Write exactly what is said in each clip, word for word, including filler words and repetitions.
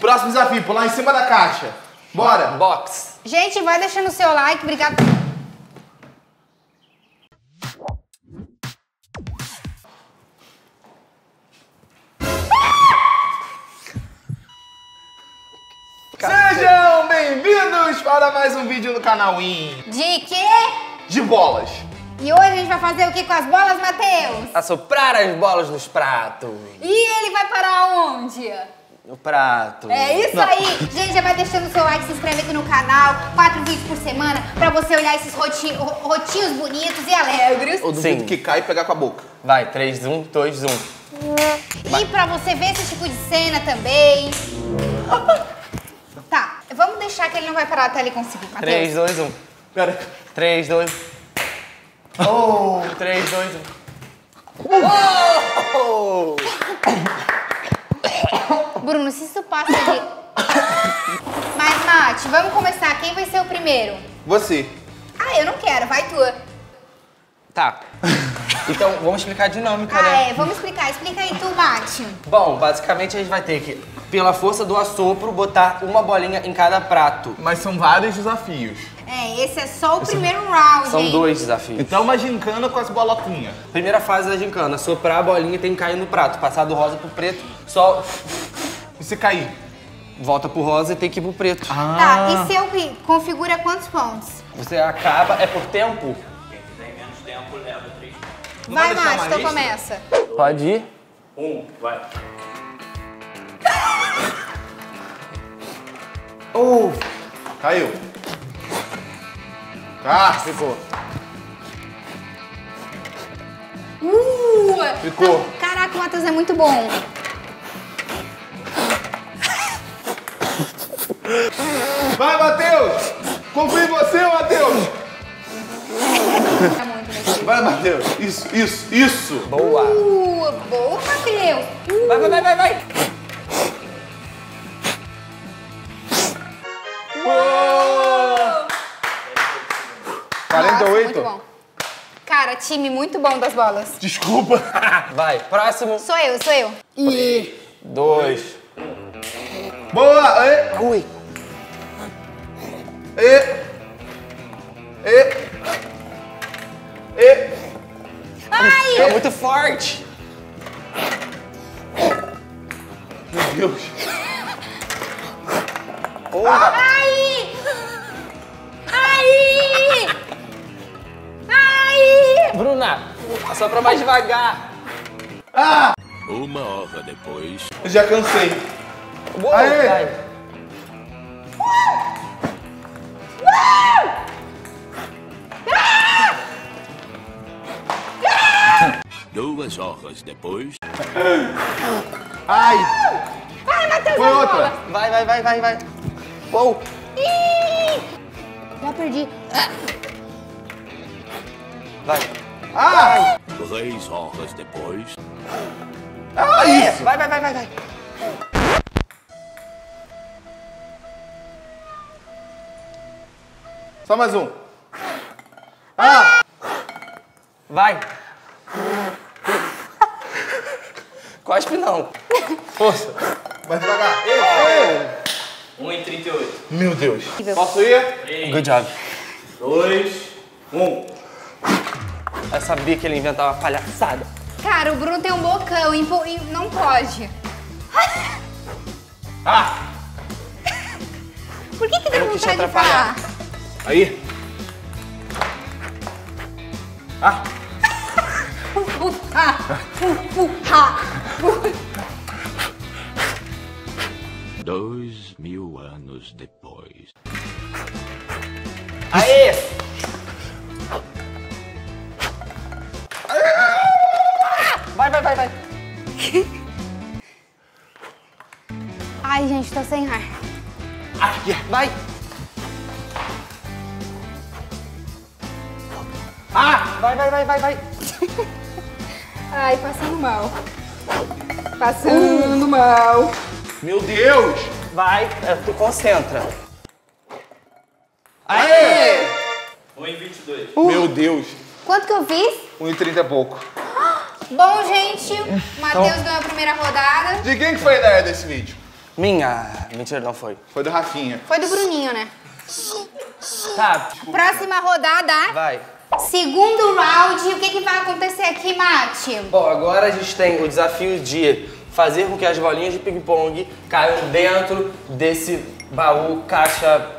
Próximo desafio, pular em cima da caixa. Bora! Box! Gente, vai deixando o seu like, obrigado. Sejam bem-vindos para mais um vídeo no Canal I N. De quê? De bolas. E hoje a gente vai fazer o que com as bolas, Matheus? Assoprar as bolas nos pratos. E ele vai parar onde? No prato. É isso Não. aí. Gente, já vai deixando o seu like, se inscreve aqui no canal. Quatro vídeos por semana pra você olhar esses rotinho, rotinhos bonitos e alegres. Ou do jeito que cai e pegar com a boca. Vai, três, um, dois, um. E pra você ver esse tipo de cena também. Tá, vamos deixar que ele não vai parar até ele conseguir. três, dois, um. Pera. três, dois... Oh! três, dois, um. Oh! Bruno, se isso passa aqui... Mas, Mate, vamos começar. Quem vai ser o primeiro? Você. Ah, eu não quero. Vai tua. Tá. Então, vamos explicar a dinâmica, ah, né? É, vamos explicar. Explica aí tu, Mate. Bom, basicamente a gente vai ter que, pela força do assopro, botar uma bolinha em cada prato. Mas são vários desafios. É, esse é só o esse... primeiro round, São hein? dois desafios. Então, uma gincana com as bolotinhas. Primeira fase da gincana, soprar a bolinha e tem que cair no prato. Passar do rosa pro preto, só... E se cair? Volta pro rosa e tem que ir pro preto. Ah. Tá, e se eu configura quantos pontos? Você acaba, é por tempo? Quem tem menos tempo leva três pontos. Vai, Márcio, então começa. Pode ir. Um, vai. Oh! Caiu. Ah, ficou. Uh! Ficou. Caraca, o Matheus é muito bom. Vai, Matheus! Confio em você, Matheus! Vai, Matheus! Isso, isso, isso! Boa! Uh, boa, Matheus! Uh. Vai, vai, vai, vai! Uou! quarenta e oito? Nossa, muito bom. Cara, time muito bom das bolas. Desculpa! Vai, próximo! Sou eu, sou eu! E... Dois... Boa! Aê. Ui! E... E... E... Ai! É muito forte! Meu Deus! Oh. Ai! Ai! Ai! Bruna, só pra mais devagar! Ah! Uma hora depois... Eu já cansei! Boa! Aê! Ai. Duas horas depois... Ai! Vai, Matheus! Foi outra! Vai, vai, vai, vai, vai! Uou! Ih! Já perdi! Vai! Ah! Três horas depois... Ah, isso! Vai, vai, vai, vai, vai! Só mais um! Ah! Vai! Cospe não. Força. Vai devagar. um e trinta e oito. Meu Deus. Posso ir? três, Good job. dois, um. Eu sabia que ele inventava uma palhaçada. Cara, o Bruno tem um bocão. Impo... Não pode. Ah! Por que que deu vontade de falar? Aí. Ah! Puxa! Puxa! Dois mil anos depois. Aê! Vai, vai, vai, vai! Ai, gente, tô sem ar. Vai! Ah! Vai, vai, vai, vai, vai! Ai, passando mal. Passando uh. mal. Meu Deus! Vai, tu concentra. Aê! um e vinte e dois. Uh. Meu Deus! Quanto que eu fiz? um e trinta é pouco. Bom, gente, o Matheus então... ganhou a primeira rodada. De quem que foi a ideia desse vídeo? Minha. Mentira, não foi. Foi do Rafinha. Foi do Bruninho, né? Tá. Próxima rodada. Vai. Segundo round, o que, que vai acontecer aqui, Mate? Bom, agora a gente tem o desafio de fazer com que as bolinhas de ping-pong caiam dentro desse baú caixa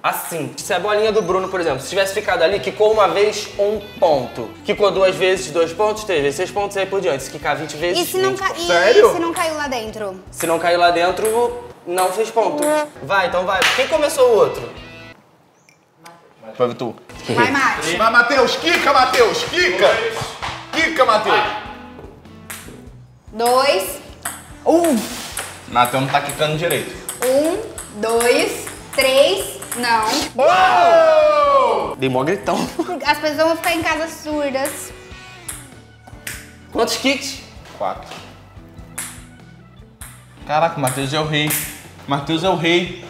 assim. Se a bolinha do Bruno, por exemplo, se tivesse ficado ali, quicou uma vez, um ponto. Quicou duas vezes, dois pontos, três vezes, seis pontos, e aí por diante. Se quicar vinte vezes, e se não ca... Sério? E se não caiu lá dentro? Se não caiu lá dentro, não fez ponto. Vai, então vai. Quem começou o outro? Vai, tu. Vai, Matheus. Vai, Matheus. Quica, Matheus. Quica. Quica, Matheus. Dois. Um. Matheus não tá quicando direito. Um, dois, três. Não. Uou! Dei mó gritão. As pessoas vão ficar em casa surdas. Quantos kicks? Quatro. Caraca, o Matheus é o rei. Matheus é o rei.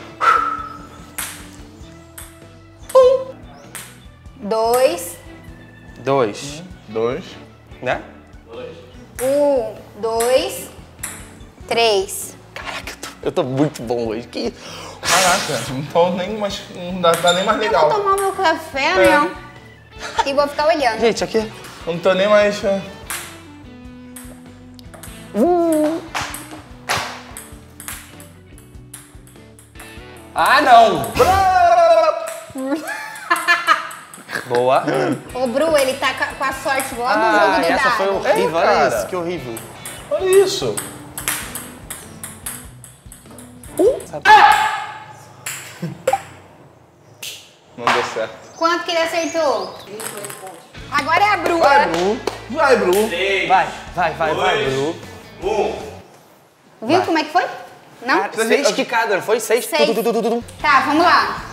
Dois. Dois. Um, dois. Né? Dois. Um, dois, três. Caraca, eu tô, eu tô muito bom hoje. Que... Caraca, não tô nem mais. Não dá, tá nem mais legal. Eu vou tomar meu café, é. Não. E vou ficar olhando. Gente, aqui. Eu não tô nem mais. Uh. Ah, não! Boa. Ô, Bru, ele tá com a sorte logo no ah, jogo do essa dado. Foi horrível. É, olha isso, que horrível. Olha isso. Uh. Ah. Não deu certo. Quanto que ele acertou? Agora é a Bru. Vai, Bru. Vai, Bru. Três, vai, vai, vai, dois, vai, Bru. Um. Viu vai. Como é que foi? Não? Ah, seis quicadas, não foi? Seis. Seis. Du, du, du, du, du. Tá, vamos lá.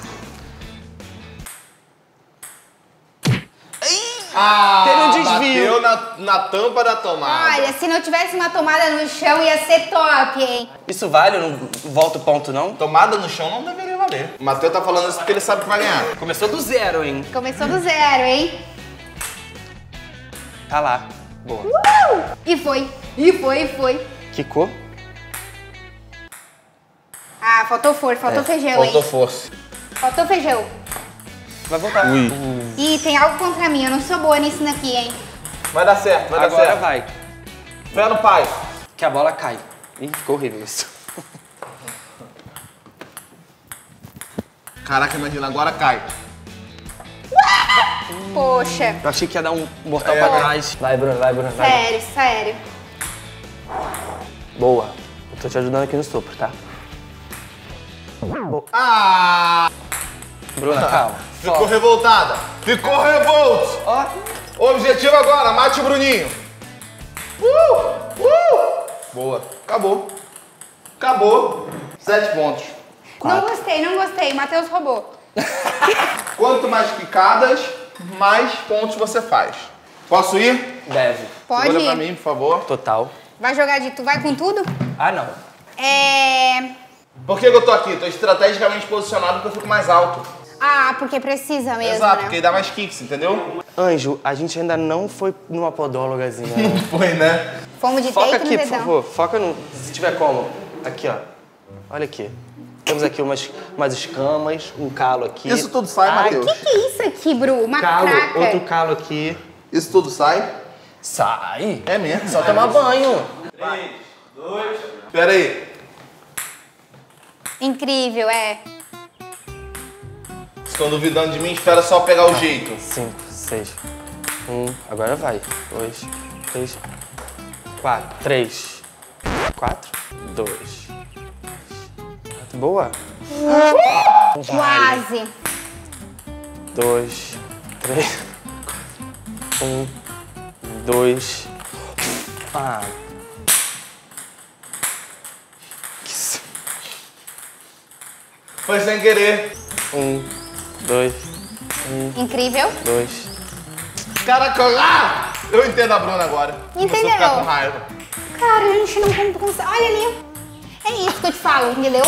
Ah, teve um desvio. Bateu na, na tampa da tomada. Olha, se não tivesse uma tomada no chão, ia ser top, hein? Isso vale? Não volta o ponto, não? Tomada no chão não deveria valer. O Matheus tá falando isso porque ele sabe que vai ganhar. Começou do zero, hein? Começou do zero, hein? Tá lá. Boa. Uh! E foi. E foi, e foi. Quicou? Ah, faltou força, faltou é, feijão, faltou hein? Faltou força. Faltou feijão. Vai voltar. Ui. Ih, tem algo contra mim. Eu não sou boa nisso daqui, hein? Vai dar certo, vai dar certo. Agora vai. Fé no pai. Que a bola cai. Ih, ficou horrível isso. Caraca, imagina, agora cai. Hum. Poxa. Eu achei que ia dar um mortal é, pra trás. Vai, Bruno, vai, Bruno. Vai. Sério, sério. Boa. Eu tô te ajudando aqui no sopro, tá? Boa. Ah! Bruna, calma. Ficou Só. revoltada. Ficou revolto. Ó. Objetivo agora, mate o Bruninho. Uh! Uh! Boa. Acabou. Acabou. Sete pontos. Quatro. Não gostei, não gostei. Matheus roubou. Quanto mais picadas, mais pontos você faz. Posso ir? Deve. Pode Olha ir. Olha pra mim, por favor. Total. Vai jogar de... Tu vai com tudo? Ah, não. É... Por que eu tô aqui? Tô estrategicamente posicionado porque eu fico mais alto. Ah, porque precisa mesmo, Exato, né? porque dá mais kicks, entendeu? Anjo, a gente ainda não foi numa podólogazinha. Não foi, né? Fomos de Foca aqui, no por favor. Foca no... Se tiver como. Aqui, ó. Olha aqui. Temos aqui umas, umas escamas, um calo aqui. Isso tudo sai, Matheus? O que, que é isso aqui, Bru? Uma calo, craca. Outro calo aqui. Isso tudo sai? Sai? É mesmo? Só tomar banho. Três, dois... Pera aí. Incrível, é. Estão duvidando de mim, espera só pegar o ah, jeito. Cinco, seis, um, agora vai. Dois, três, quatro, três, quatro, dois. Quatro, boa. Uh, quase. Dois, três, quatro, um, dois, ah. Foi sem querer. Um. Dois. Um, Incrível. Dois. Caraca, ah! Eu entendo a Bruna agora. Entendeu? Ficar com raiva. Cara, a gente não consegue. Olha ali. É isso que eu te falo, entendeu?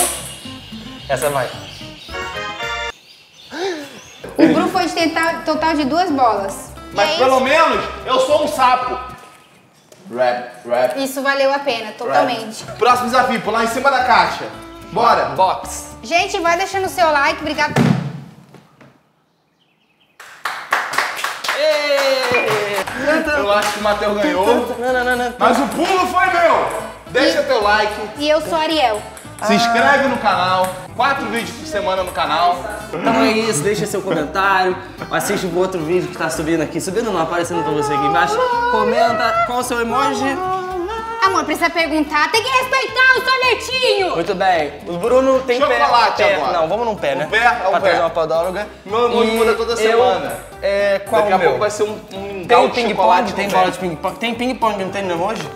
Essa vai. O Bruno foi de tentar total de duas bolas. Mas é pelo isso? menos eu sou um sapo. Rap, rap. Isso valeu a pena, totalmente. Rap. Próximo desafio, pular em cima da caixa. Bora. Box. Gente, vai deixando o seu like, obrigado. Eu acho que o Matheus ganhou. Não, não, não, não. Mas o pulo foi meu. Deixa e, teu like. E eu sou a Ariel. Se inscreve ah. no canal. Quatro vídeos por semana no canal. Então é isso. Deixa seu comentário. Assiste o outro vídeo que tá subindo aqui. Subindo não, aparecendo pra você aqui embaixo. Comenta qual o seu emoji. Amor, precisa perguntar. Tem que respeitar o sonetinho. Muito bem. O Bruno tem chocolate pé. Chocolate agora. Não, vamos num pé, né? O pé é o pra pé. Fazer uma podóloga. Meu emoji muda toda semana. É, qual Daqui o meu? Daqui a pouco vai ser um, um tem ping-pong, tem bola de ping-pong. Tem ping-pong, não tem no emoji?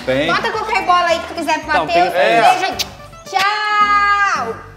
Bem. Bota qualquer bola aí que tu quiser pro Matheus. Então, é. Beijo. Tchau!